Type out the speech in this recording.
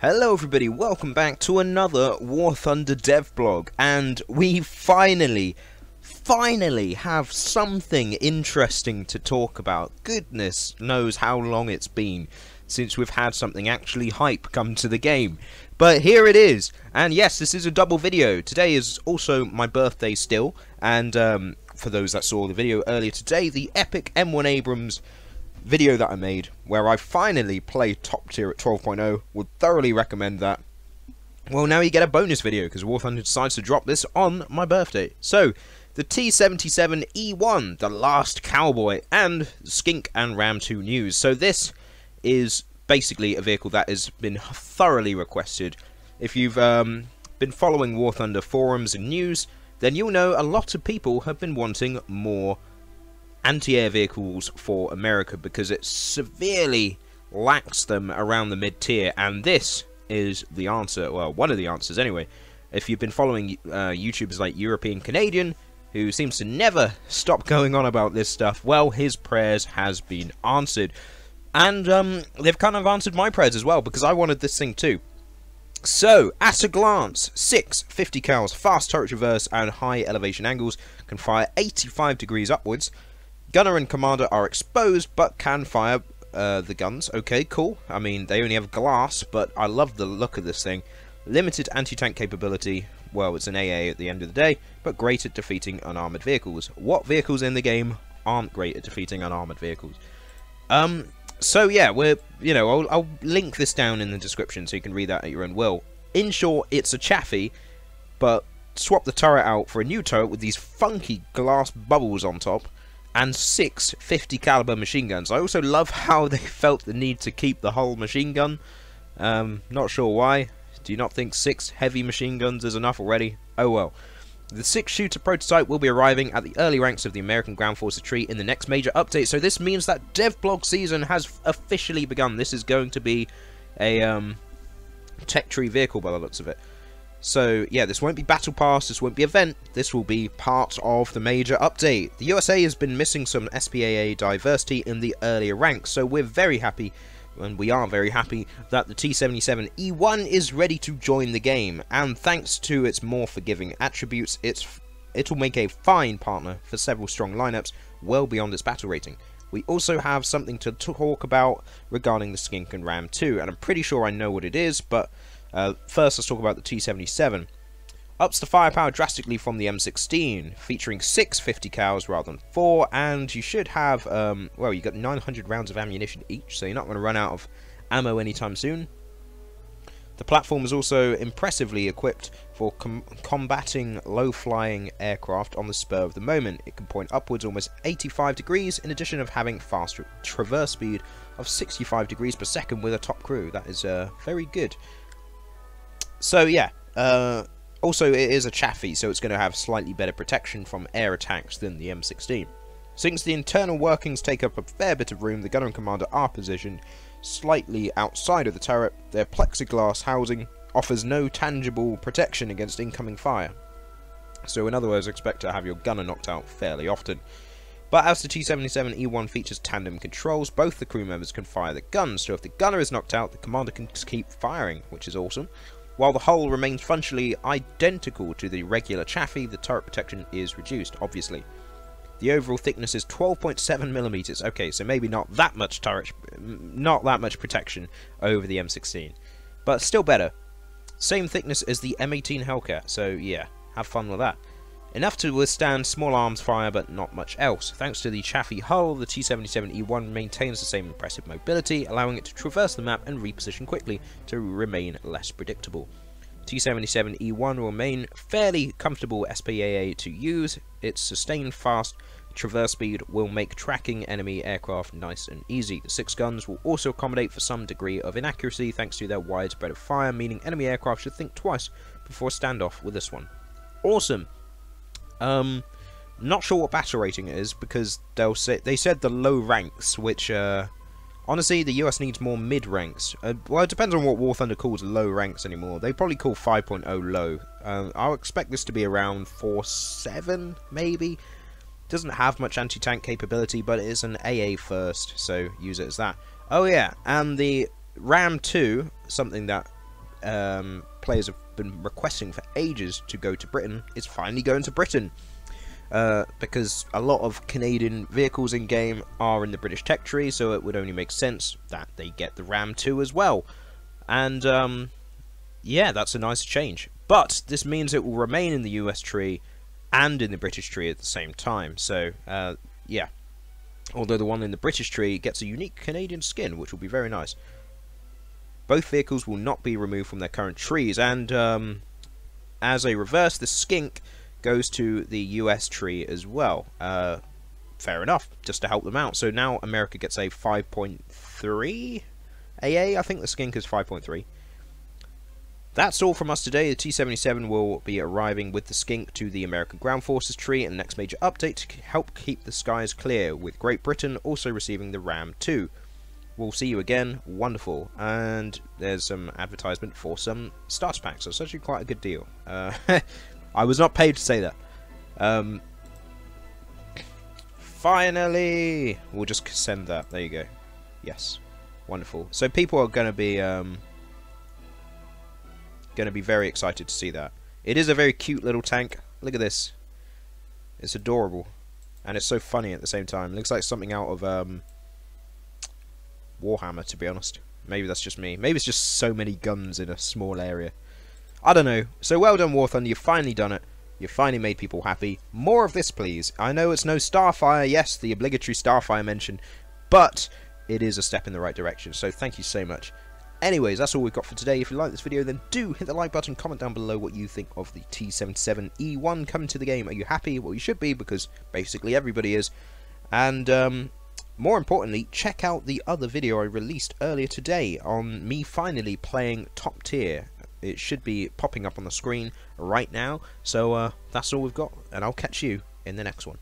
Hello everybody, welcome back to another War Thunder dev blog, and we finally have something interesting to talk about. Goodness knows how long it's been since we've had something actually hype come to the game, but here it is. And yes, this is a double video. Today is also my birthday still, and for those that saw the video earlier today, the epic M1 Abrams video that I made where I finally play top tier at 12.0, would thoroughly recommend that. Well, now you get a bonus video because War Thunder decides to drop this on my birthday. So the T77E1, the last cowboy, and Skink and Ram 2 news. So this is basically a vehicle that has been thoroughly requested. If you've been following War Thunder forums and news, then you'll know a lot of people have been wanting more anti-air vehicles for America because it severely lacks them around the mid-tier, and this is the answer, well, one of the answers anyway. If you've been following YouTubers like European Canadian, who seems to never stop going on about this stuff, well, his prayers has been answered, and they've kind of answered my prayers as well, because I wanted this thing too. So, at a glance, 6 50 cals, fast turret traverse and high elevation angles, can fire 85 degrees upwards. Gunner and commander are exposed, but can fire the guns. Okay, cool. I mean, they only have glass, but I love the look of this thing. Limited anti-tank capability. Well, it's an AA at the end of the day, but great at defeating unarmoured vehicles. What vehicles in the game aren't great at defeating unarmoured vehicles? So yeah, I'll link this down in the description so you can read that at your own will. In short, it's a Chaffee, but swap the turret out for a new turret with these funky glass bubbles on top, and 6 50 caliber machine guns. I also love how they felt the need to keep the whole machine gun. Not sure why. Do you not think 6 heavy machine guns is enough already? Oh well. The 6 shooter prototype will be arriving at the early ranks of the American ground force retreat in the next major update. So this means that dev blog season has officially begun. This is going to be a tech tree vehicle by the looks of it. So yeah, this won't be battle pass, this won't be event, this will be part of the major update. The USA has been missing some SPAA diversity in the earlier ranks, so we're very happy, and we are very happy, that the T77E1 is ready to join the game, and thanks to its more forgiving attributes, it'll make a fine partner for several strong lineups well beyond its battle rating. We also have something to talk about regarding the Skink and Ram 2, and I'm pretty sure I know what it is, but first, let's talk about the T77. Ups the firepower drastically from the M16, featuring 6 50 cals rather than 4, and you should have, well, you got 900 rounds of ammunition each, so you're not going to run out of ammo anytime soon. The platform is also impressively equipped for combating low-flying aircraft on the spur of the moment. It can point upwards almost 85 degrees, in addition of having fast traverse speed of 65 degrees per second with a top crew. That is very good. So yeah, also it is a Chaffee, so it's going to have slightly better protection from air attacks than the M16. Since the internal workings take up a fair bit of room, the gunner and commander are positioned slightly outside of the turret. Their plexiglass housing offers no tangible protection against incoming fire. So in other words, expect to have your gunner knocked out fairly often. But as the T77E1 features tandem controls, both the crew members can fire the guns, so if the gunner is knocked out, the commander can keep firing, which is awesome. While the hull remains functionally identical to the regular Chaffee, the turret protection is reduced, obviously. The overall thickness is 12.7mm. Okay, so maybe not that much turret, not that much protection over the M16, but still better. Same thickness as the M18 Hellcat, so yeah, have fun with that. Enough to withstand small arms fire, but not much else. Thanks to the Chaffee hull, the T77E1 maintains the same impressive mobility, allowing it to traverse the map and reposition quickly to remain less predictable. T77E1 will remain fairly comfortable SPAA to use. Its sustained fast traverse speed will make tracking enemy aircraft nice and easy. The 6 guns will also accommodate for some degree of inaccuracy thanks to their wide spread of fire, meaning enemy aircraft should think twice before standoff with this one. Awesome! Not sure what battle rating it is, because they said the low ranks, which honestly the US needs more mid ranks. Well, it depends on what War Thunder calls low ranks anymore. They probably call 5.0 low. I'll expect this to be around 4.7 maybe. Doesn't have much anti-tank capability, but it is an AA first, so use it as that. Oh yeah, and the Ram 2, something that players have been requesting for ages to go to Britain is finally going to Britain, because a lot of Canadian vehicles in game are in the British tech tree, so it would only make sense that they get the Ram 2 as well. And yeah, that's a nice change, but this means it will remain in the US tree and in the British tree at the same time. So yeah, although the one in the British tree gets a unique Canadian skin, which will be very nice. Both vehicles will not be removed from their current trees, and as a reverse, the Skink goes to the US tree as well. Fair enough, just to help them out. So now America gets a 5.3 AA, I think the Skink is 5.3. That's all from us today. The T77 will be arriving with the Skink to the American Ground Forces tree in the next major update to help keep the skies clear, with Great Britain also receiving the Ram 2. We'll see you again. Wonderful. And there's some advertisement for some starter packs. That's actually quite a good deal. I was not paid to say that. Finally! We'll just send that. There you go. Yes. Wonderful. So people are going to be very excited to see that. It is a very cute little tank. Look at this. It's adorable, and it's so funny at the same time. It looks like something out of Warhammer, to be honest. Maybe that's just me. Maybe it's just so many guns in a small area. I don't know. So well done, War Thunder. You've finally done it. You've finally made people happy. More of this, please. I know it's no Starfire. Yes, the obligatory Starfire mention, but it is a step in the right direction. So thank you so much. Anyways, that's all we've got for today. If you like this video, then do hit the like button, comment down below what you think of the T77E1 coming to the game. Are you happy? Well, you should be, because basically everybody is. And more importantly, check out the other video I released earlier today on me finally playing top tier. It should be popping up on the screen right now. So that's all we've got, and I'll catch you in the next one.